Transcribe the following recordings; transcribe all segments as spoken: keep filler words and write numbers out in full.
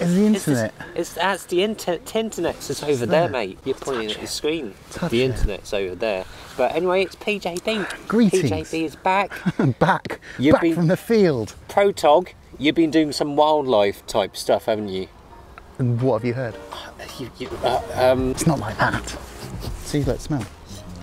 Is the internet? It's, this, it's that's the internet. Internet's is over there, there, mate. You're pointing Touch at it. the screen. Touch the it. internet's over there. But anyway, it's P J B. Greetings. P J B is back. back. You've back been, from the field. Protog, you've been doing some wildlife type stuff, haven't you? And what have you heard? You, you, uh, um, it's not like that. See, let's smell.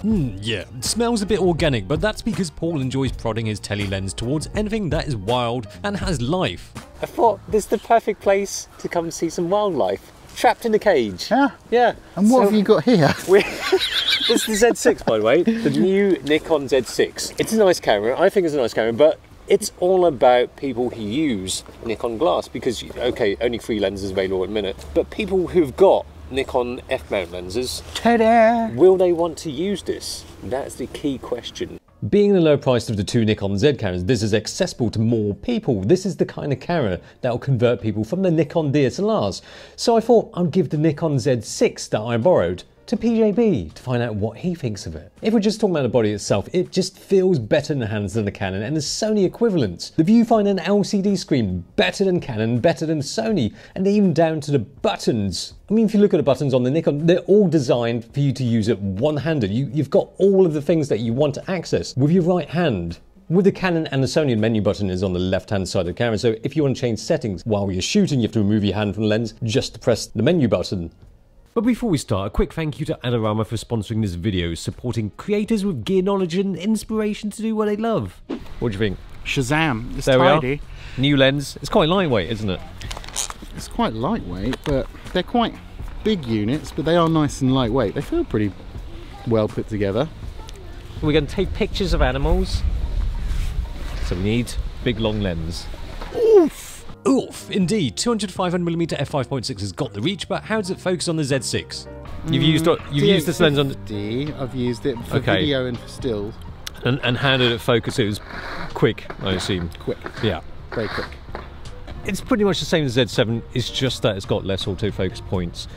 Mm, yeah, it smells a bit organic, but that's because Paul enjoys prodding his tele lens towards anything that is wild and has life. I thought this is the perfect place to come see some wildlife. Trapped in a cage. Yeah? Yeah. And what so, have you got here? This is the Z six, by the way. The new Nikon Z six. It's a nice camera. I think it's a nice camera, but it's all about people who use Nikon glass because, okay, only three lenses available at a minute, but people who've got Nikon F-mount lenses, ta-da! Will they want to use this? That's the key question. Being the low price of the two Nikon Z cameras, this is accessible to more people. This is the kind of camera that will convert people from the Nikon D S L Rs. So I thought I'd give the Nikon Z six that I borrowed to P J B to find out what he thinks of it. If we're just talking about the body itself, it just feels better in the hands than the Canon and the Sony equivalents. The viewfinder and L C D screen, better than Canon, better than Sony, and even down to the buttons. I mean, if you look at the buttons on the Nikon, they're all designed for you to use it one-handed. You, you've got all of the things that you want to access with your right hand. With the Canon and the Sony, the menu button is on the left-hand side of the camera, so if you want to change settings while you're shooting, you have to remove your hand from the lens just to press the menu button. But before we start, a quick thank you to Adorama for sponsoring this video, supporting creators with gear knowledge and inspiration to do what they love. What do you think? Shazam! It's there tidy. We are. New lens. It's quite lightweight, isn't it? It's quite lightweight, but they're quite big units, but they are nice and lightweight. They feel pretty well put together. We're going to take pictures of animals, so we need big long lens. Oof! Oof, indeed, two hundred to five hundred millimeter f five point six has got the reach, but how does it focus on the Z six? You've used you've D eight fifty, used this lens on the... I've used it for okay. video and for stills. And, and how did it focus? It was quick, I assume. Quick. Yeah. Very quick. It's pretty much the same as the Z seven, it's just that it's got less autofocus points.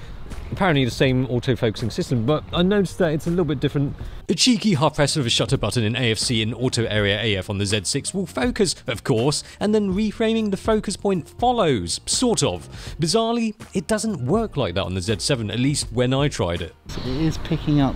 Apparently the same auto-focusing system, but I noticed that it's a little bit different. A cheeky hard press of a shutter button in A F C and auto area A F on the Z six will focus, of course, and then reframing the focus point follows, sort of. Bizarrely, it doesn't work like that on the Z seven, at least when I tried it. It is picking up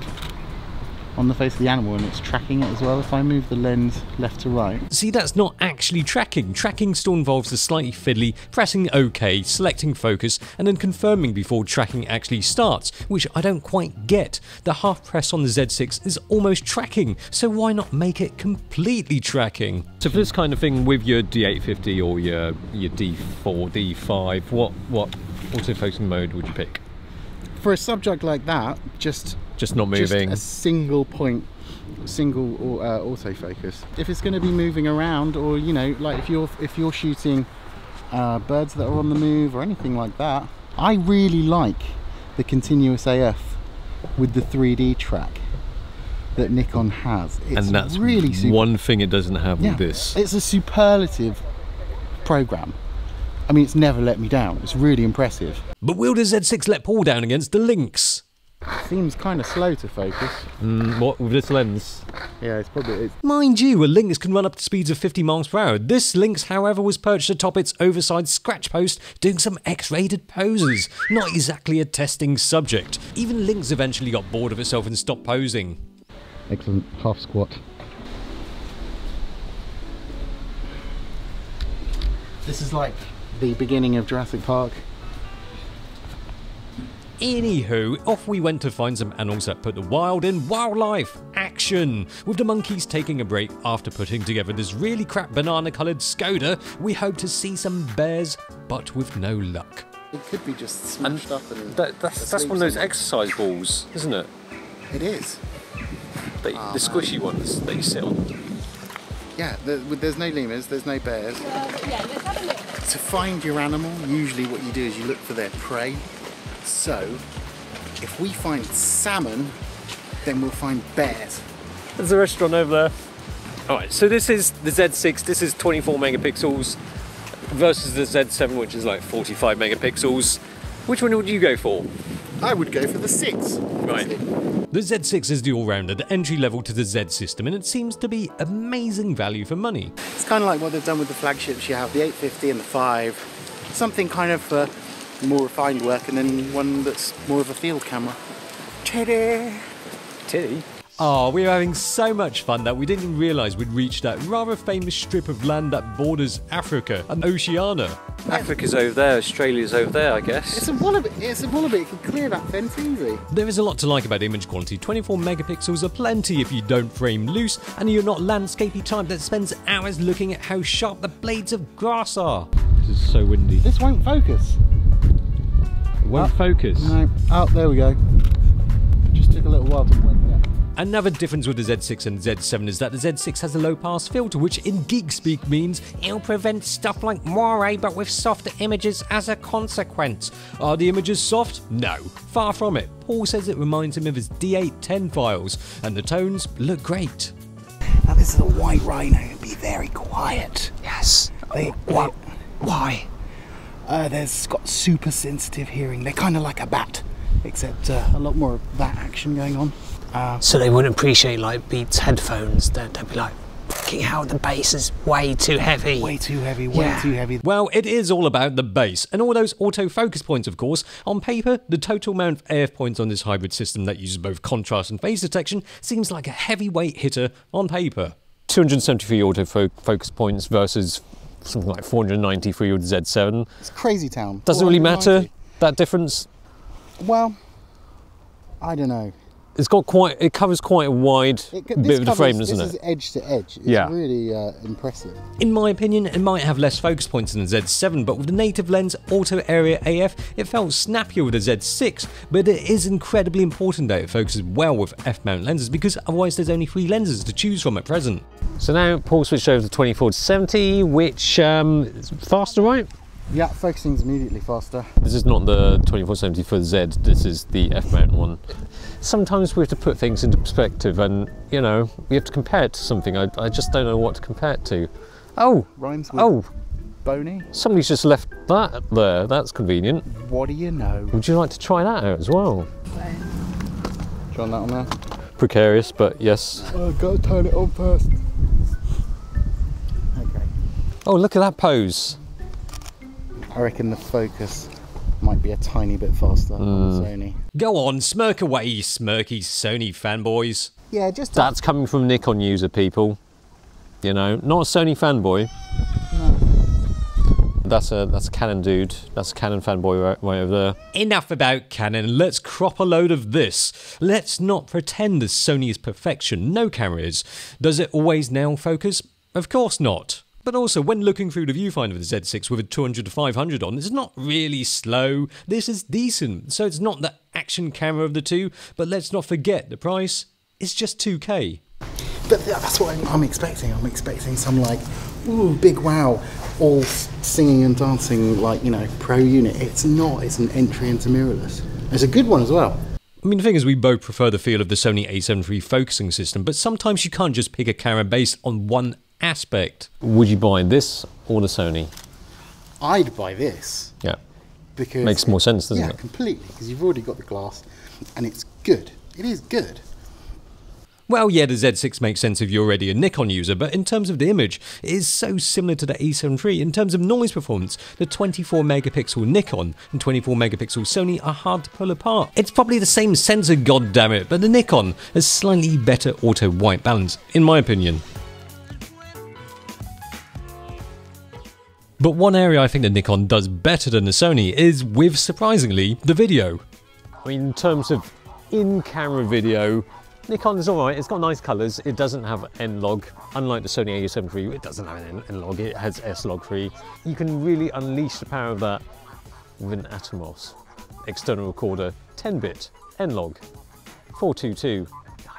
on the face of the animal and it's tracking it as well if I move the lens left to right. See, that's not actually tracking. Tracking still involves the slightly fiddly pressing OK, selecting focus and then confirming before tracking actually starts, which I don't quite get. The half press on the Z six is almost tracking, so why not make it completely tracking? So for this kind of thing with your D eight fifty or your, your D four, D five, what, what autofocusing mode would you pick? For a subject like that, just just not moving, just a single point, single uh, autofocus. If it's going to be moving around, or you know, like if you're if you're shooting uh, birds that are on the move or anything like that, I really like the continuous A F with the three D track that Nikon has. It's and that's really super one thing it doesn't have yeah, with this. It's a superlative program. I mean, it's never let me down. It's really impressive. But will the Z six let Paul down against the Lynx? Seems kind of slow to focus. Mm, what with this lens? Yeah, it's probably... It's... Mind you, a Lynx can run up to speeds of fifty miles per hour. This Lynx, however, was perched atop its oversized scratch post doing some X-rated poses. Not exactly a testing subject. Even Lynx eventually got bored of itself and stopped posing. Excellent half squat. This is like... the beginning of Jurassic Park. Anywho, off we went to find some animals that put the wild in wildlife action, with the monkeys taking a break after putting together this really crap banana coloured Skoda. We hope to see some bears, but with no luck. It could be just smashed and up and that, that's, that's one of those exercise balls, isn't it? It is. They, oh, the squishy man. ones that you sit on. Yeah, the, there's no lemurs, there's no bears. Uh, yeah, let's have a look. To find your animal, usually what you do is you look for their prey. So, if we find salmon, then we'll find bears. There's a restaurant over there. All right, so this is the Z six, this is twenty-four megapixels versus the Z seven, which is like forty-five megapixels. Which one would you go for? I would go for the six. Right. The Z six is the all-rounder, the entry level to the Z system, and it seems to be amazing value for money. It's kind of like what they've done with the flagships you have, the eight fifty and the five. Something kind of for more refined work, and then one that's more of a field camera. Teddy! Teddy? Oh, we were having so much fun that we didn't even realise we'd reached that rather famous strip of land that borders Africa and Oceania. Africa's over there, Australia's over there, I guess. It's a wallaby, it's a wallaby, it can clear that fence easy. There is a lot to like about image quality. twenty-four megapixels are plenty if you don't frame loose, and you're not landscapey type that spends hours looking at how sharp the blades of grass are. This is so windy. This won't focus. It won't oh, focus? No. Oh, there we go. Just took a little while to blend there. Another difference with the Z six and Z seven is that the Z six has a low-pass filter, which in geek-speak means it'll prevent stuff like moire, but with softer images as a consequence. Are the images soft? No, far from it. Paul says it reminds him of his D eight ten files, and the tones look great. Now this is a white rhino, it'll be very quiet. Yes. They, why? Why? Uh, they've got super sensitive hearing. They're kind of like a bat, except uh, a lot more of that action going on. Uh, so they wouldn't appreciate like Beats headphones, they'd, they'd be like, fucking hell, the bass is way too heavy. Way too heavy, way yeah. too heavy. Well, it is all about the bass, and all those autofocus points of course. On paper, the total amount of A F points on this hybrid system that uses both contrast and phase detection seems like a heavyweight hitter on paper. two hundred seventy-three autofocus points versus something like four hundred ninety for your Z seven. It's crazy town. Doesn't really matter, that difference? Well, I don't know. It's got quite, it covers quite a wide it, bit of the frame, doesn't it? This is edge to edge. It's yeah. really uh, impressive. In my opinion, it might have less focus points than the Z seven, but with the native lens auto area A F, it felt snappier with the Z six, but it is incredibly important that it focuses well with F-mount lenses, because otherwise there's only three lenses to choose from at present. So now Paul switched over to twenty-four to seventy, which um, is faster, right? Yeah, focusing's immediately faster. This is not the twenty-four seventy for Z, this is the F-mount one. Sometimes we have to put things into perspective, and, you know, we have to compare it to something. I, I just don't know what to compare it to. Oh! Rhymes with oh. bony. Somebody's just left that there, that's convenient. What do you know? Would you like to try that out as well? Try on that one there. Precarious, but yes. Oh, I've got to turn it on first. Okay. Oh, look at that pose. I reckon the focus might be a tiny bit faster mm. on Sony. Go on, smirk away, you smirky Sony fanboys. Yeah, just... That's coming from Nikon user, people. You know, not a Sony fanboy. No. That's a, that's a Canon dude. That's a Canon fanboy right, right over there. Enough about Canon, let's crop a load of this. Let's not pretend that Sony is perfection. No camera is. Does it always nail focus? Of course not. But also, when looking through the viewfinder with the Z six with a two hundred to five hundred on, it's not really slow, this is decent, so it's not the action camera of the two, but let's not forget the price is just two K. But that's what I'm, I'm expecting, I'm expecting some like, ooh, big wow, all singing and dancing like, you know, pro unit. It's not, it's an entry into mirrorless. It's a good one as well. I mean, the thing is, we both prefer the feel of the Sony A seven three focusing system, but sometimes you can't just pick a camera based on one aspect. Would you buy this or the Sony? I'd buy this. Yeah. Because makes more sense, doesn't yeah, it? Yeah, completely, because you've already got the glass and it's good. It is good. Well, yeah, the Z six makes sense if you're already a Nikon user, but in terms of the image, it is so similar to the A seven three. In terms of noise performance, the twenty-four megapixel Nikon and twenty-four megapixel Sony are hard to pull apart. It's probably the same sensor, goddammit, but the Nikon has slightly better auto white balance, in my opinion. But one area I think the Nikon does better than the Sony is, with surprisingly, the video. I mean, in terms of in-camera video, Nikon is alright, it's got nice colours, it doesn't have N-Log. Unlike the Sony A seven three, it doesn't have an N-Log, it has S log three. You can really unleash the power of that with an Atomos external recorder, ten bit, N-Log, four two two,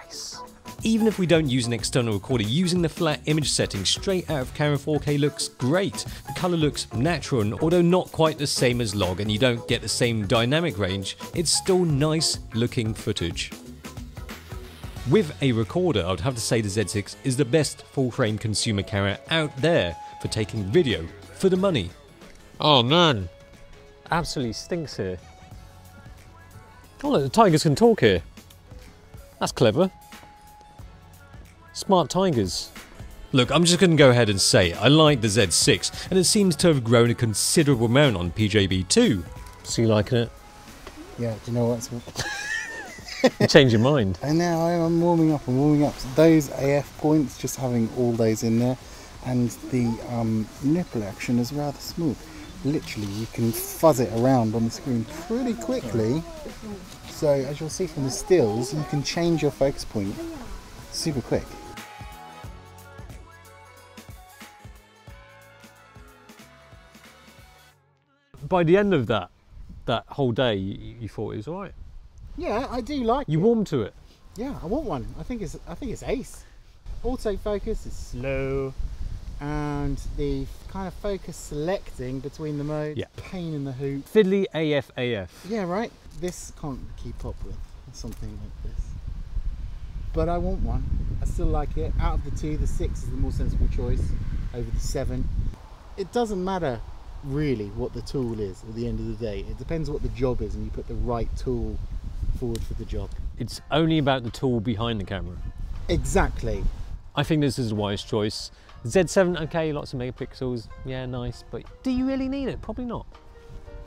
nice. Even if we don't use an external recorder, using the flat image setting straight out of camera four K looks great. The colour looks natural, and although not quite the same as log and you don't get the same dynamic range, it's still nice looking footage. With a recorder, I would have to say the Z six is the best full frame consumer camera out there for taking video for the money. Oh man, absolutely stinks here. Oh look, the tigers can talk here. That's clever. Smart tigers. Look, I'm just going to go ahead and say I like the Z six, and it seems to have grown a considerable amount on P J B too. So you liking it? Yeah, do you know what? You change your mind. I know, I'm warming up, I'm warming up. So those A F points, just having all those in there, and the um, nipple action is rather smooth. Literally, you can fuzz it around on the screen pretty quickly. So, as you'll see from the stills, you can change your focus point super quick. By the end of that, that whole day, you, you thought it was all right. Yeah, I do like you it. You warm to it. Yeah, I want one. I think it's I think it's ace. Autofocus is slow, and the kind of focus selecting between the modes, yeah. Pain in the hoop. Fiddly A F A F. Yeah, right? This can't keep up with something like this. But I want one. I still like it. Out of the two, the six is the more sensible choice over the seven. It doesn't matter really what the tool is at the end of the day. It depends what the job is, and you put the right tool forward for the job. It's only about the tool behind the camera. Exactly. I think this is a wise choice. Z seven, okay, lots of megapixels, yeah, nice, but do you really need it? Probably not.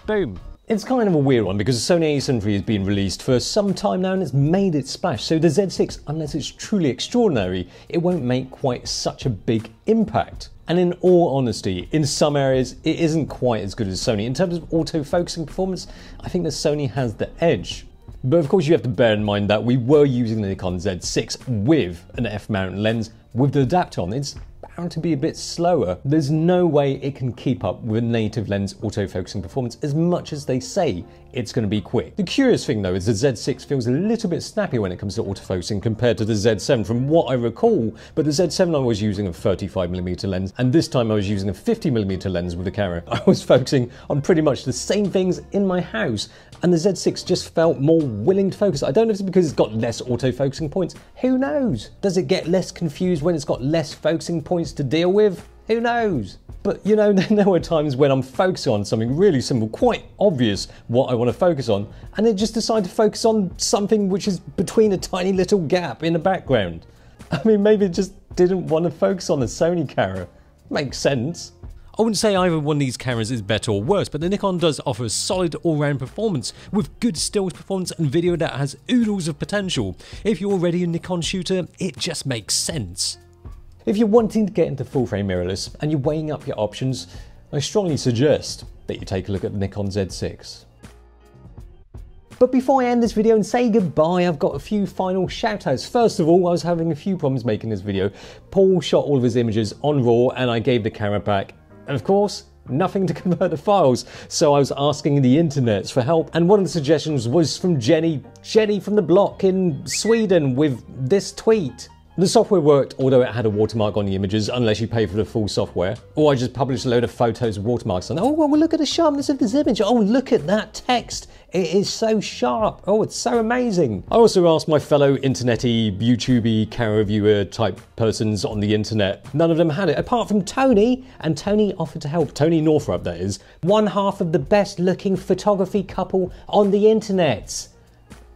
Boom. It's kind of a weird one because the Sony A seven three has been released for some time now and it's made its splash, so the Z six, unless it's truly extraordinary, it won't make quite such a big impact. And in all honesty, in some areas, it isn't quite as good as Sony. In terms of auto-focusing performance, I think the Sony has the edge. But of course you have to bear in mind that we were using the Nikon Z six with an F-mount lens with the adapter on. It's bound to be a bit slower. There's no way it can keep up with a native lens autofocusing performance as much as they say it's going to be quick. The curious thing though is the Z six feels a little bit snappy when it comes to autofocusing compared to the Z seven from what I recall, but the Z seven I was using a thirty-five millimeter lens and this time I was using a fifty millimeter lens with the camera. I was focusing on pretty much the same things in my house and the Z six just felt more willing to focus. I don't know if it's because it's got less autofocusing points, who knows? Does it get less confused when it's got less focusing points to deal with? Who knows? But you know, there were times when I'm focusing on something really simple, quite obvious what I want to focus on, and then just decide to focus on something which is between a tiny little gap in the background. I mean, maybe it just didn't want to focus on the Sony camera. Makes sense. I wouldn't say either one of these cameras is better or worse, but the Nikon does offer a solid all-round performance with good stills performance and video that has oodles of potential. If you're already a Nikon shooter, it just makes sense. If you're wanting to get into full-frame mirrorless and you're weighing up your options, I strongly suggest that you take a look at the Nikon Z six. But before I end this video and say goodbye, I've got a few final shoutouts. First of all, I was having a few problems making this video. Paul shot all of his images on RAW and I gave the camera back, and of course, nothing to convert the files, so I was asking the internets for help, and one of the suggestions was from Jenny, Jenny from the block in Sweden, with this tweet. The software worked, although it had a watermark on the images, unless you pay for the full software. Or I just published a load of photos with watermarks on. Oh, well, look at the sharpness of this image. Oh, look at that text. It is so sharp. Oh, it's so amazing. I also asked my fellow internet-y, YouTube-y, camera reviewer type persons on the internet. None of them had it, apart from Tony, and Tony offered to help. Tony Northrup, that is. One half of the best looking photography couple on the internet.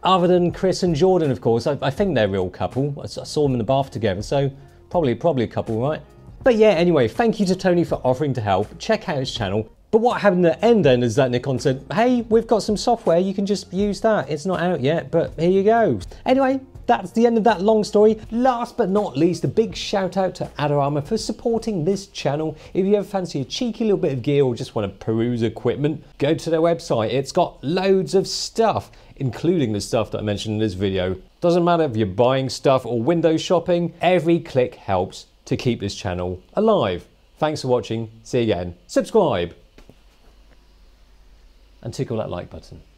Other than Chris and Jordan, of course. I, I think they're a real couple. I, I saw them in the bath together, so probably, probably a couple, right? But yeah, anyway, thank you to Tony for offering to help. Check out his channel. But what happened at the end then is that Nikon said, hey, we've got some software, you can just use that. It's not out yet, but here you go. Anyway, that's the end of that long story. Last but not least, a big shout out to Adorama for supporting this channel. If you ever fancy a cheeky little bit of gear or just want to peruse equipment, go to their website. It's got loads of stuff, including the stuff that I mentioned in this video. Doesn't matter if you're buying stuff or window shopping, every click helps to keep this channel alive. Thanks for watching, see you again. Subscribe. And tickle that like button.